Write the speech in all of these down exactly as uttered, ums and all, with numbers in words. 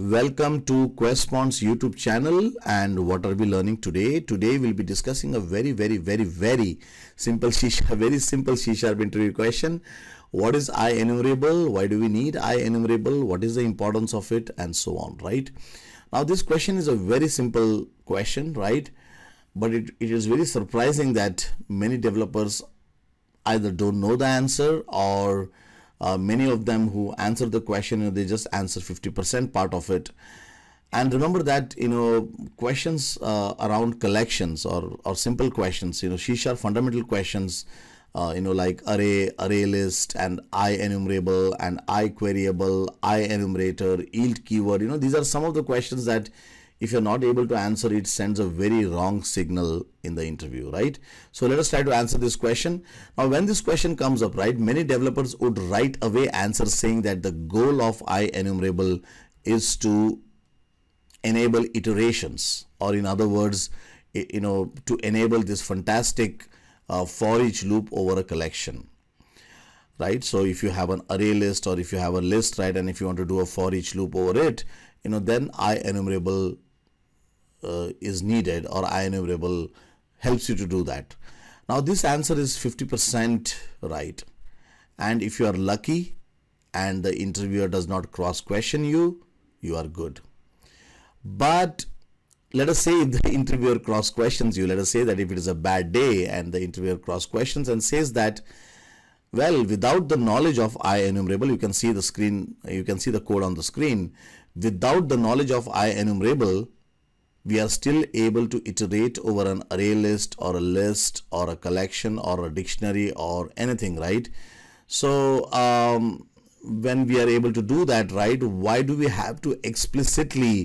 Welcome to Questpond's YouTube channel. And what are we learning today? Today we'll be discussing a very very very very simple C sharp, very simple C sharp interview question. What is IEnumerable? Why do we need IEnumerable? What is the importance of it? And so on, right? Now this question is a very simple question, right? But it, it is very surprising that many developers either don't know the answer, or Uh, many of them who answer the question, you know, they just answer fifty percent part of it. And remember that, you know, questions uh, around collections or, or simple questions, you know, C sharp fundamental questions, uh, you know, like array, array list, and IEnumerable and IQueryable, IEnumerator, yield keyword, you know, these are some of the questions that if you're not able to answer, it sends a very wrong signal in the interview, right? So let us try to answer this question. Now, when this question comes up, right, many developers would right away answer saying that the goal of IEnumerable is to enable iterations, or in other words, you know, to enable this fantastic uh, for each loop over a collection, right? So if you have an array list, or if you have a list, right, and if you want to do a for each loop over it, you know, then IEnumerable Uh, is needed, or IEnumerable helps you to do that. Now this answer is fifty percent right, and if you are lucky and the interviewer does not cross question you, you are good. But let us say if the interviewer cross questions you, let us say that if it is a bad day and the interviewer cross questions and says that, well, without the knowledge of IEnumerable, you can see the screen, you can see the code on the screen, without the knowledge of IEnumerable, we are still able to iterate over an array list or a list or a collection or a dictionary or anything, right? So um, when we are able to do that, right, why do we have to explicitly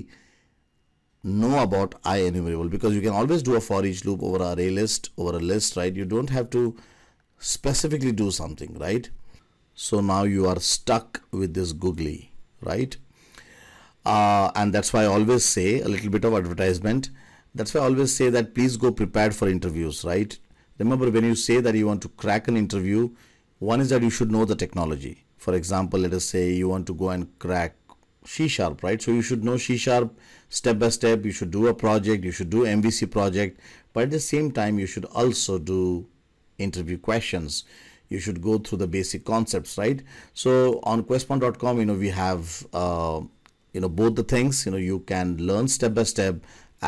know about IEnumerable? Because you can always do a for each loop over an array list over a list, right? You don't have to specifically do something, right? So now you are stuck with this googly, right? Uh, and that's why I always say, a little bit of advertisement, that's why I always say that please go prepared for interviews, right? Remember, when you say that you want to crack an interview, one is that you should know the technology. For example, let us say you want to go and crack C sharp, right? So you should know C sharp step by step, you should do a project, you should do M V C project, but at the same time, you should also do interview questions. You should go through the basic concepts, right? So on Questpond dot com, you know, we have uh, you know, both the things, you know, you can learn step by step,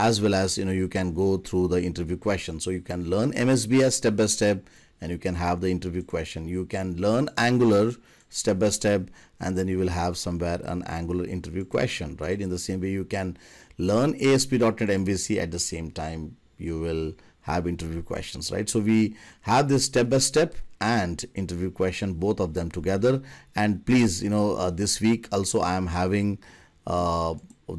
as well as, you know, you can go through the interview question. So you can learn M S B S step by step, and you can have the interview question. You can learn Angular step by step, and then you will have somewhere an Angular interview question, right? In the same way, you can learn A S P dot net M V C at the same time, you will have interview questions, right? So we have this step by step and interview question, both of them together. And please, you know, uh, this week also I am having Uh,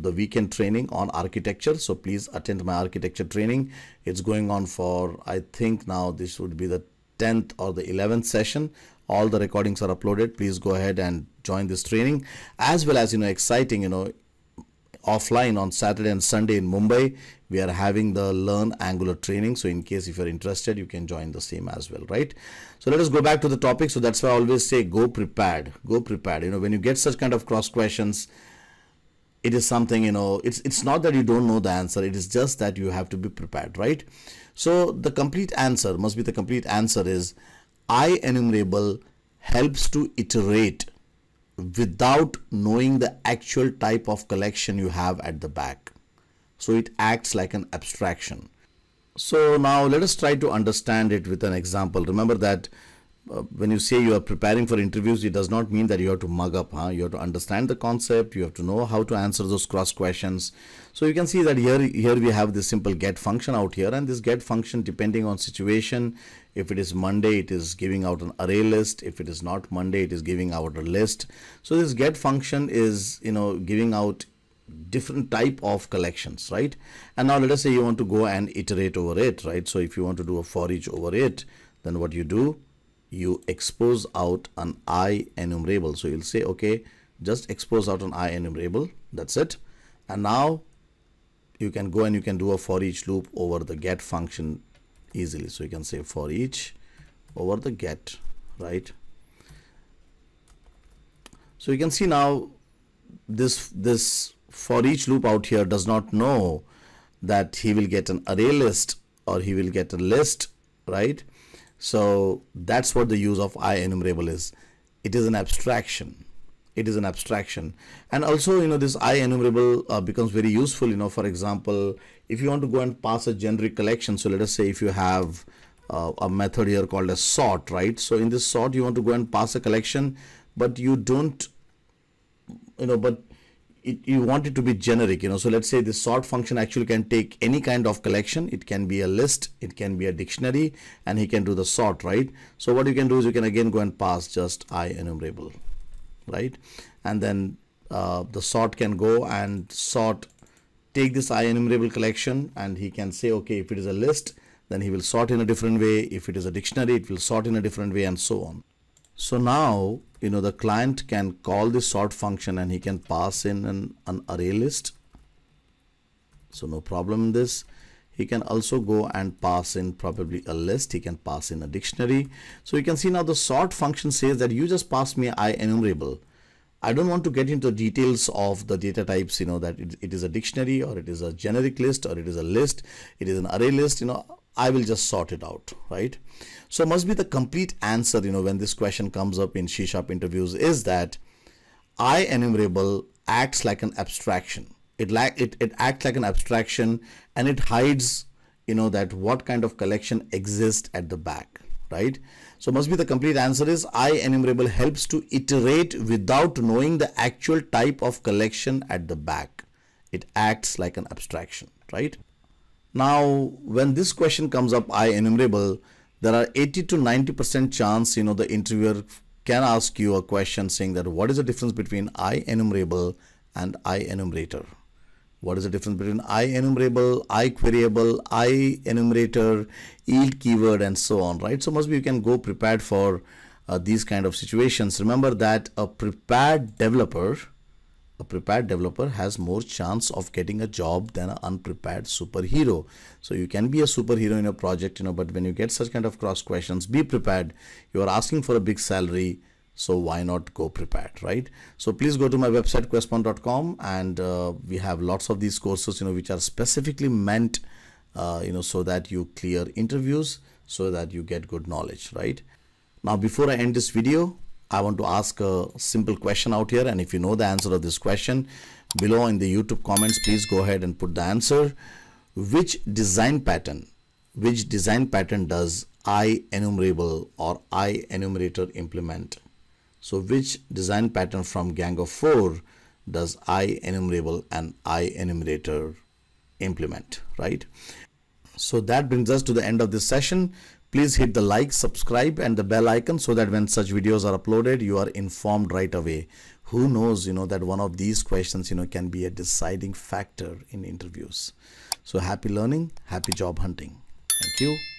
the weekend training on architecture, so please attend my architecture training. It's going on for, I think now this would be the tenth or the eleventh session. All the recordings are uploaded. Please go ahead and join this training, as well as, you know, exciting, you know, offline on Saturday and Sunday in Mumbai, we are having the Learn Angular training. So in case if you're interested, you can join the same as well, right? So let us go back to the topic. So that's why I always say go prepared, go prepared. You know, when you get such kind of cross questions, it is something, you know, it's it's not that you don't know the answer, it is just that you have to be prepared, right? So the complete answer must be, the complete answer is IEnumerable helps to iterate without knowing the actual type of collection you have at the back. So it acts like an abstraction. So now let us try to understand it with an example. Remember that Uh, when you say you are preparing for interviews, it does not mean that you have to mug up, huh? You have to understand the concept, you have to know how to answer those cross questions. So you can see that here, here we have this simple get function out here, and this get function, depending on situation, if it is Monday, it is giving out an array list. If it is not Monday, it is giving out a list. So this get function is, you know, giving out different type of collections, right? And now let us say you want to go and iterate over it, right? So if you want to do a for each over it, then what you do, you expose out an IEnumerable. So you'll say, okay, just expose out an IEnumerable, that's it. And now you can go and you can do a for each loop over the get function easily. So you can say for each over the get, right? So you can see now this this for each loop out here does not know that he will get an array list or he will get a list, right? So that's what the use of IEnumerable is. It is an abstraction. It is an abstraction. And also, you know, this IEnumerable uh, becomes very useful, you know, for example, if you want to go and pass a generic collection. So let us say if you have uh, a method here called a sort, right? So in this sort, you want to go and pass a collection, but you don't, you know, but it, you want it to be generic, you know. So let's say this sort function actually can take any kind of collection. It can be a list, it can be a dictionary, and he can do the sort, right? So what you can do is you can again go and pass just IEnumerable, right? And then uh, the sort can go and sort, take this IEnumerable collection, and he can say, okay, if it is a list, then he will sort in a different way. If it is a dictionary, it will sort in a different way, and so on. So now, you know, the client can call this sort function and he can pass in an, an array list. So no problem in this. He can also go and pass in probably a list. He can pass in a dictionary. So you can see now the sort function says that you just pass me IEnumerable. I don't want to get into details of the data types, you know, that it, it is a dictionary or it is a generic list or it is a list. It is an array list, you know, I will just sort it out, right? So it must be the complete answer, you know, when this question comes up in C sharp interviews, is that IEnumerable acts like an abstraction. It, like, it, it acts like an abstraction, and it hides, you know, that what kind of collection exists at the back, right? So must be the complete answer is IEnumerable helps to iterate without knowing the actual type of collection at the back. It acts like an abstraction, right? Now, when this question comes up, IEnumerable, there are eighty to ninety percent chance, you know, the interviewer can ask you a question saying that what is the difference between IEnumerable and IEnumerator? What is the difference between IEnumerable, IQueryable, IEnumerator, yield keyword, and so on, right? So must be you can go prepared for uh, these kind of situations. Remember that a prepared developer, a prepared developer has more chance of getting a job than an unprepared superhero. So you can be a superhero in a project, you know, but when you get such kind of cross questions, be prepared. You are asking for a big salary. So why not go prepared, right? So please go to my website, questpond dot com, and uh, we have lots of these courses, you know, which are specifically meant, uh, you know, so that you clear interviews, so that you get good knowledge, right? Now, before I end this video, I want to ask a simple question out here. And if you know the answer of this question, below in the YouTube comments, please go ahead and put the answer. Which design pattern, which design pattern does IEnumerable or IEnumerator implement? So which design pattern from Gang of Four does IEnumerable and IEnumerator implement, right? So that brings us to the end of this session. Please hit the like, subscribe, and the bell icon so that when such videos are uploaded, you are informed right away. Who knows, you know, that one of these questions, you know, can be a deciding factor in interviews. So happy learning, happy job hunting. Thank you.